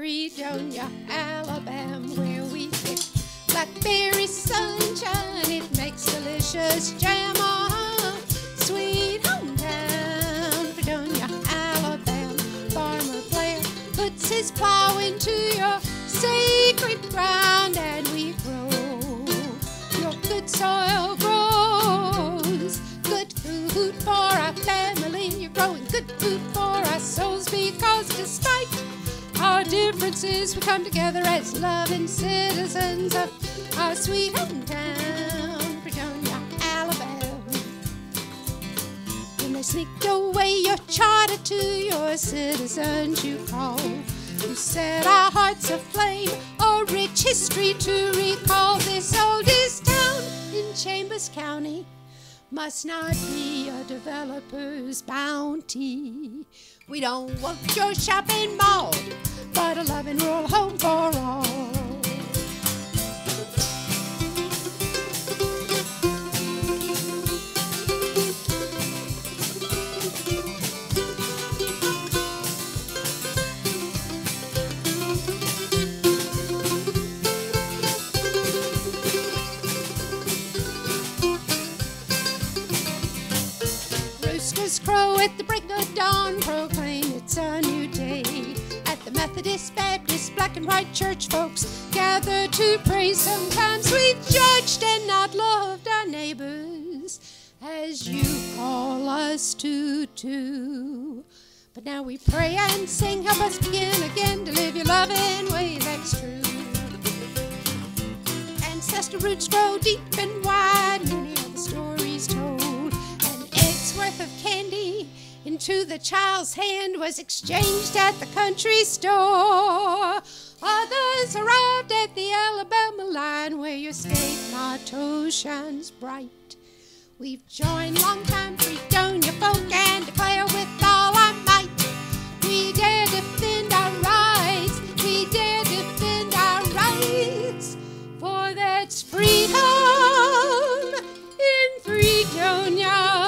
Fredonia, Alabama, where we pick blackberry sunshine. It makes delicious jam on sweet hometown. Fredonia, Alabama, farmer player puts his plow into your sacred ground, and we grow. Your good soil grows good food for our family. You're growing good food for our souls, because despite our differences, we come together as loving citizens of our sweet hometown, Fredonia, Alabama. When they sneaked away your charter to your citizens, you called. You set our hearts aflame, a rich history to recall. This oldest town in Chambers County must not be a developer's bounty. We don't want your shopping mall, but a loving rural home for all. Roosters crow at the break of dawn, proclaim it's a new day. At the Methodist, Baptist, black and white church folks gather to pray. Sometimes we've judged and not loved our neighbors, as you call us to do. But now we pray and sing, help us begin again to live your loving way that's true. Ancestor roots grow deep and wide, many of the stories told. Worth of candy into the child's hand was exchanged at the country store. Others arrived at the Alabama line, where your state motto shines bright. We've joined longtime Fredonia folk and declare with all our might, we dare defend our rights, we dare defend our rights, for that's freedom in Fredonia.